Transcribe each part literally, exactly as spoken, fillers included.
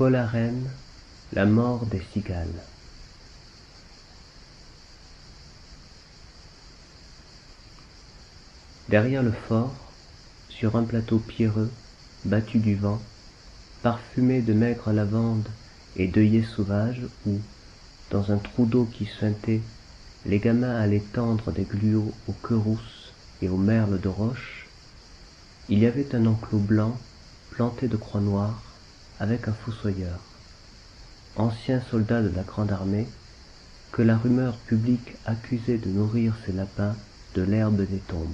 Paul Arène, La mort des cigales. Derrière le fort, sur un plateau pierreux, battu du vent, parfumé de maigre lavande et d'œillets sauvages, où, dans un trou d'eau qui suintait, les gamins allaient tendre des gluaux aux queues rousses et aux merles de roche, il y avait un enclos blanc planté de croix noires avec un fossoyeur, ancien soldat de la grande armée, que la rumeur publique accusait de nourrir ses lapins de l'herbe des tombes,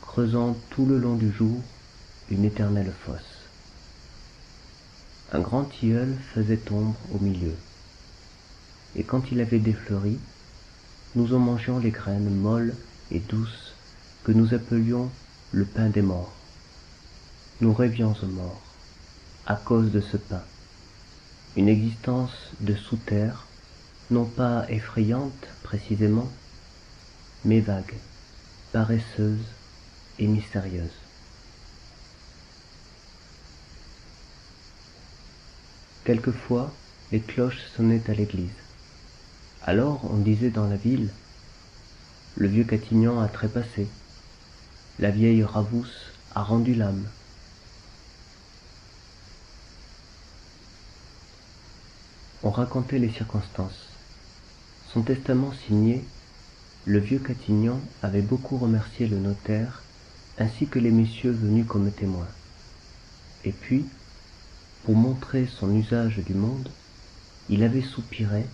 creusant tout le long du jour une éternelle fosse. Un grand tilleul faisait ombre au milieu, et quand il avait défleuri, nous en mangions les graines molles et douces que nous appelions le pain des morts. Nous rêvions aux morts à cause de ce pain, une existence de sous-terre, non pas effrayante précisément, mais vague, paresseuse et mystérieuse. Quelquefois, les cloches sonnaient à l'église. Alors on disait dans la ville, « Le vieux Catignan a trépassé, la vieille Ravousse a rendu l'âme. » On racontait les circonstances. Son testament signé, le vieux Catignan avait beaucoup remercié le notaire ainsi que les messieurs venus comme témoins. Et puis, pour montrer son usage du monde, il avait soupiré,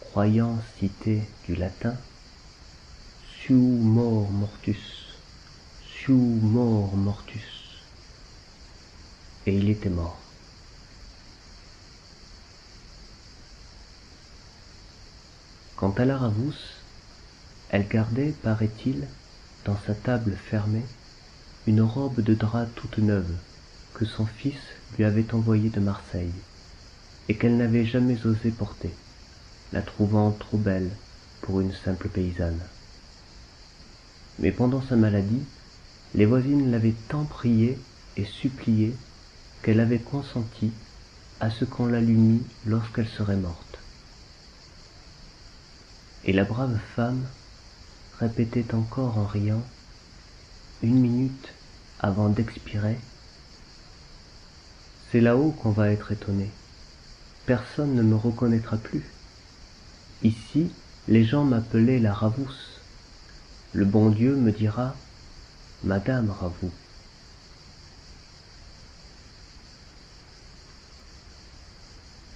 croyant citer du latin, « Suo mor mortus, suo mor mortus » et il était mort. Quant à la Ravousse, elle gardait, paraît-il, dans sa table fermée, une robe de drap toute neuve que son fils lui avait envoyée de Marseille et qu'elle n'avait jamais osé porter, la trouvant trop belle pour une simple paysanne. Mais pendant sa maladie, les voisines l'avaient tant priée et suppliée qu'elle avait consenti à ce qu'on l'allumît lorsqu'elle serait morte. Et la brave femme répétait encore en riant, une minute avant d'expirer, « C'est là-haut qu'on va être étonné. Personne ne me reconnaîtra plus. Ici, les gens m'appelaient la Ravousse. Le bon Dieu me dira, « Madame Ravoux. »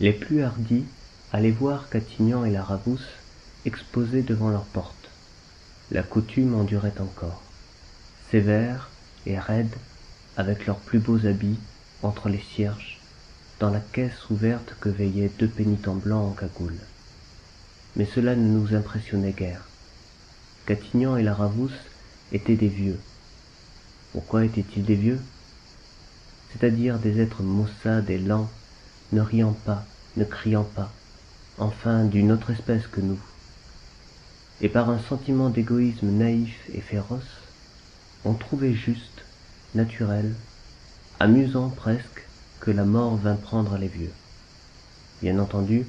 Les plus hardis allaient voir Catignan et la Ravousse exposés devant leur porte. La coutume en durait encore, sévère et raide, avec leurs plus beaux habits, entre les cierges, dans la caisse ouverte que veillaient deux pénitents blancs en cagoule. Mais cela ne nous impressionnait guère. Catignan et la Ravousse étaient des vieux. Pourquoi étaient-ils des vieux? C'est-à-dire des êtres maussades et lents, ne riant pas, ne criant pas, enfin d'une autre espèce que nous. Et par un sentiment d'égoïsme naïf et féroce, on trouvait juste, naturel, amusant presque, que la mort vint prendre les vieux. Bien entendu,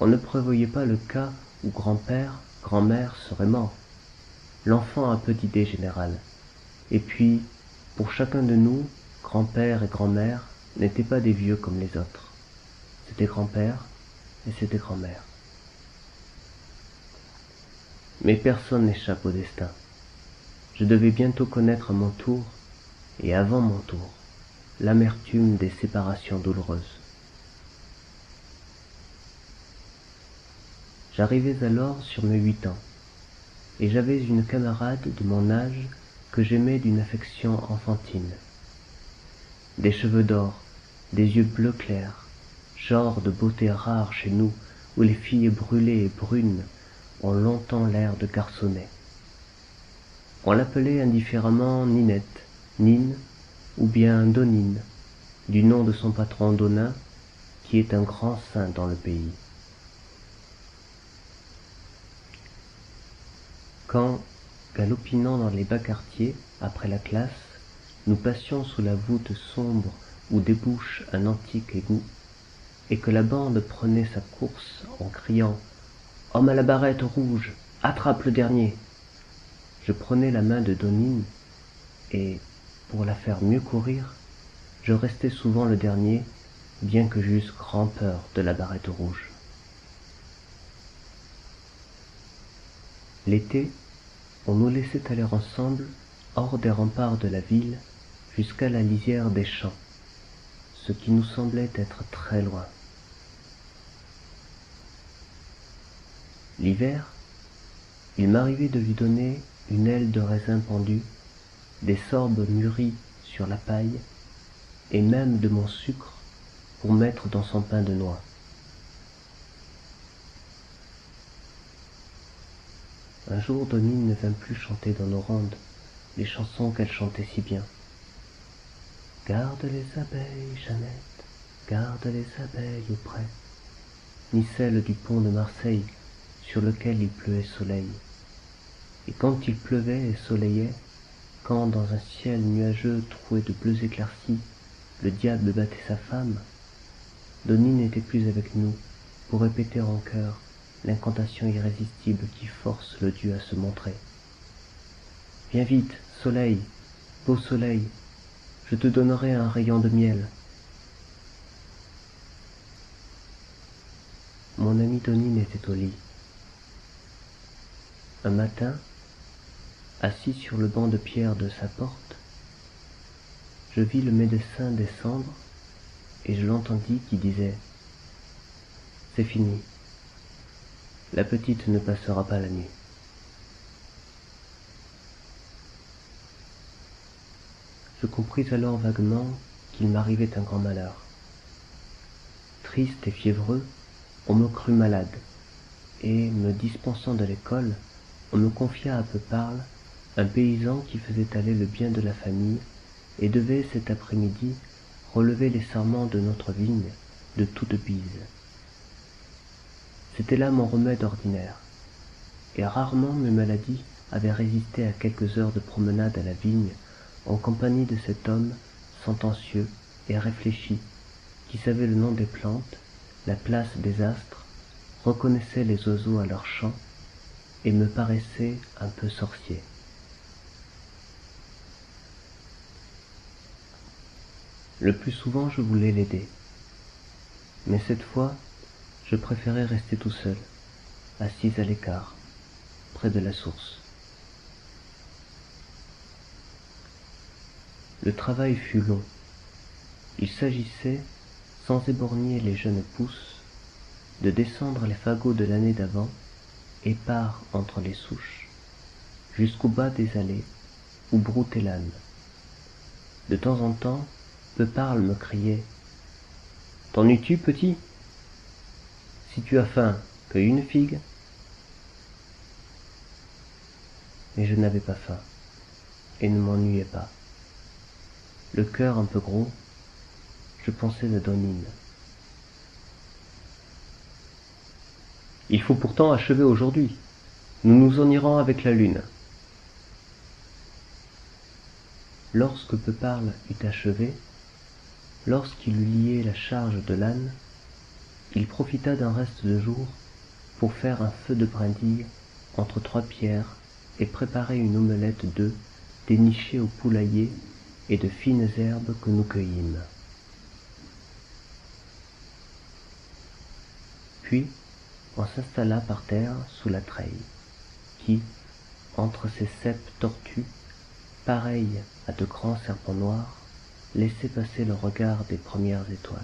on ne prévoyait pas le cas où grand-père, grand-mère seraient morts. L'enfant a peu d'idées générales. Et puis, pour chacun de nous, grand-père et grand-mère n'étaient pas des vieux comme les autres. C'était grand-père et c'était grand-mère. Mais personne n'échappe au destin. Je devais bientôt connaître à mon tour, et avant mon tour, l'amertume des séparations douloureuses. J'arrivais alors sur mes huit ans, et j'avais une camarade de mon âge que j'aimais d'une affection enfantine. Des cheveux d'or, des yeux bleu clair, genre de beauté rare chez nous, où les filles brûlées et brunes ont longtemps l'air de garçonnet. On l'appelait indifféremment Ninette, Nine, ou bien Donine, du nom de son patron Donin, qui est un grand saint dans le pays. Quand, galopinant dans les bas quartiers, après la classe, nous passions sous la voûte sombre où débouche un antique égout, et que la bande prenait sa course en criant « Homme à la barrette rouge, attrape le dernier !» Je prenais la main de Donine, et, pour la faire mieux courir, je restais souvent le dernier, bien que j'eusse grand peur de la barrette rouge. L'été, on nous laissait aller ensemble, hors des remparts de la ville, jusqu'à la lisière des champs, ce qui nous semblait être très loin. L'hiver, il m'arrivait de lui donner une aile de raisin pendue, des sorbes mûries sur la paille, et même de mon sucre pour mettre dans son pain de noix. Un jour, Donine ne vint plus chanter dans nos rondes les chansons qu'elle chantait si bien. Garde les abeilles, Jeannette, garde les abeilles auprès, ni celle du pont de Marseille sur lequel il pleuvait soleil. Et quand il pleuvait et soleillait, quand dans un ciel nuageux troué de bleus éclaircis, le diable battait sa femme, Donine n'était plus avec nous pour répéter en chœur l'incantation irrésistible qui force le Dieu à se montrer. Viens vite, soleil, beau soleil, je te donnerai un rayon de miel. Mon amie Donine était au lit. Un matin, assis sur le banc de pierre de sa porte, je vis le médecin descendre et je l'entendis qui disait « C'est fini, la petite ne passera pas la nuit. » Je compris alors vaguement qu'il m'arrivait un grand malheur. Triste et fiévreux, on me crut malade, et, me dispensant de l'école, on me confia à Peuparle un paysan qui faisait aller le bien de la famille et devait cet après-midi relever les sarments de notre vigne de toute bise. C'était là mon remède ordinaire, et rarement mes maladies avaient résisté à quelques heures de promenade à la vigne en compagnie de cet homme sentencieux et réfléchi qui savait le nom des plantes, la place des astres, reconnaissait les oiseaux à leur chant, et me paraissait un peu sorcier. Le plus souvent, je voulais l'aider, mais cette fois, je préférais rester tout seul, assise à l'écart, près de la source. Le travail fut long. Il s'agissait, sans éborgner les jeunes pousses, de descendre les fagots de l'année d'avant épars entre les souches, jusqu'au bas des allées où broutait l'âne. De temps en temps, Peuparle me criait « T'en es-tu, petit? Si tu as faim, cueille une figue. » Mais je n'avais pas faim, et ne m'ennuyais pas. Le cœur un peu gros, je pensais à Donine. « Il faut pourtant achever aujourd'hui. Nous nous en irons avec la lune. » Lorsque Peuparle eut achevé, lorsqu'il eut lié la charge de l'âne, il profita d'un reste de jour pour faire un feu de brindilles entre trois pierres et préparer une omelette d'œufs dénichés au poulailler et de fines herbes que nous cueillîmes. Puis, on s'installa par terre sous la treille, qui, entre ses ceps tortues, pareilles à de grands serpents noirs, laissait passer le regard des premières étoiles.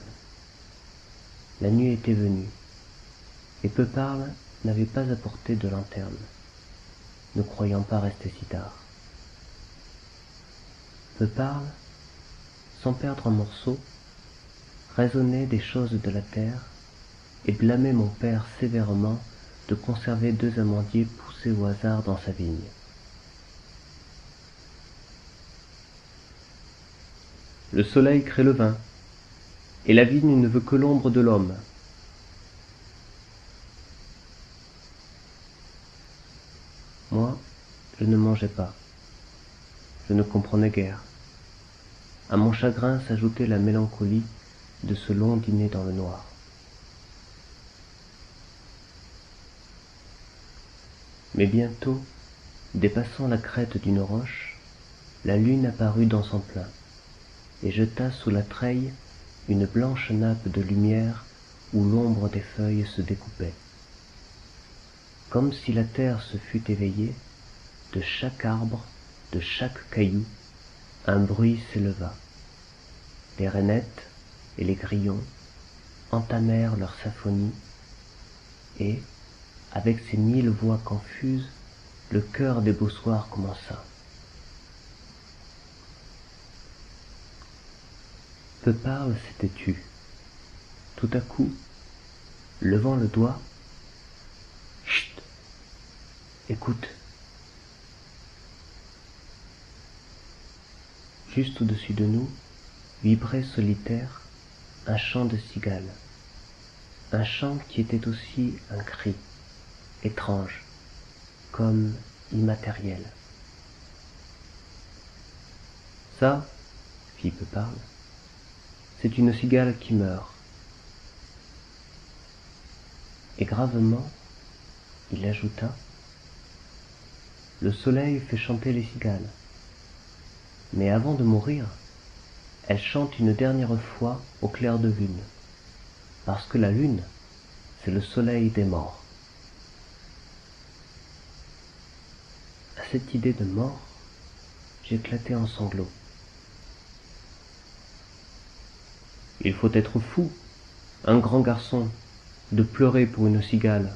La nuit était venue, et Peuparle n'avait pas apporté de lanterne, ne croyant pas rester si tard. Peuparle, sans perdre un morceau, raisonnait des choses de la terre, et blâmait mon père sévèrement de conserver deux amandiers poussés au hasard dans sa vigne. Le soleil crée le vin, et la vigne ne veut que l'ombre de l'homme. Moi, je ne mangeais pas, je ne comprenais guère, À mon chagrin s'ajoutait la mélancolie de ce long dîner dans le noir. Mais bientôt, dépassant la crête d'une roche, la lune apparut dans son plein et jeta sous la treille une blanche nappe de lumière où l'ombre des feuilles se découpait. Comme si la terre se fût éveillée, de chaque arbre, de chaque caillou, un bruit s'éleva. Les rainettes et les grillons entamèrent leur symphonie et, avec ces mille voix confuses, le chœur des beaux soirs commença. Peuparle s'était tue. Tout à coup, levant le doigt, « Chut ! Écoute !» Juste au-dessus de nous, vibrait solitaire un chant de cigales, un chant qui était aussi un cri, étrange, comme immatériel. « Ça, » fit Peuparle, « c'est une cigale qui meurt. » Et gravement, il ajouta, « Le soleil fait chanter les cigales, mais avant de mourir, elles chantent une dernière fois au clair de lune, parce que la lune, c'est le soleil des morts. » Cette idée de mort, j'éclatai en sanglots. Il faut être fou, un grand garçon, de pleurer pour une cigale.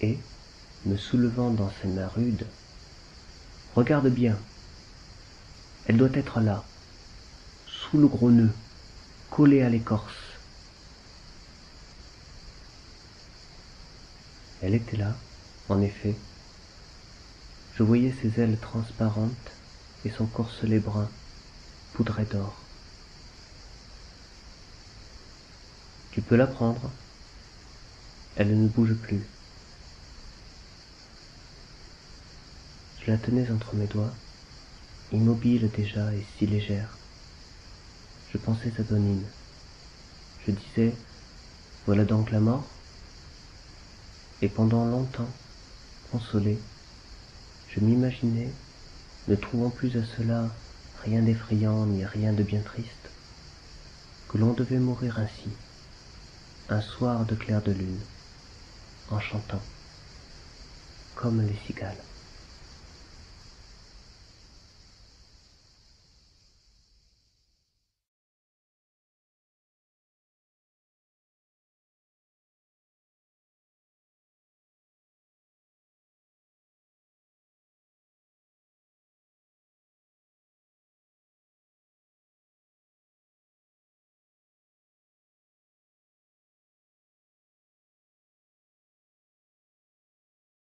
Et, me soulevant dans ses mains rudes, regarde bien, elle doit être là, sous le gros nœud, collée à l'écorce. Elle était là, en effet. Je voyais ses ailes transparentes et son corselet brun, poudré d'or. Tu peux la prendre. Elle ne bouge plus. Je la tenais entre mes doigts, immobile déjà et si légère. Je pensais à Donine. Je disais, voilà donc la mort. Et pendant longtemps, consolé, je m'imaginais, ne trouvant plus à cela rien d'effrayant ni rien de bien triste, que l'on devait mourir ainsi, un soir de clair de lune, en chantant, comme les cigales.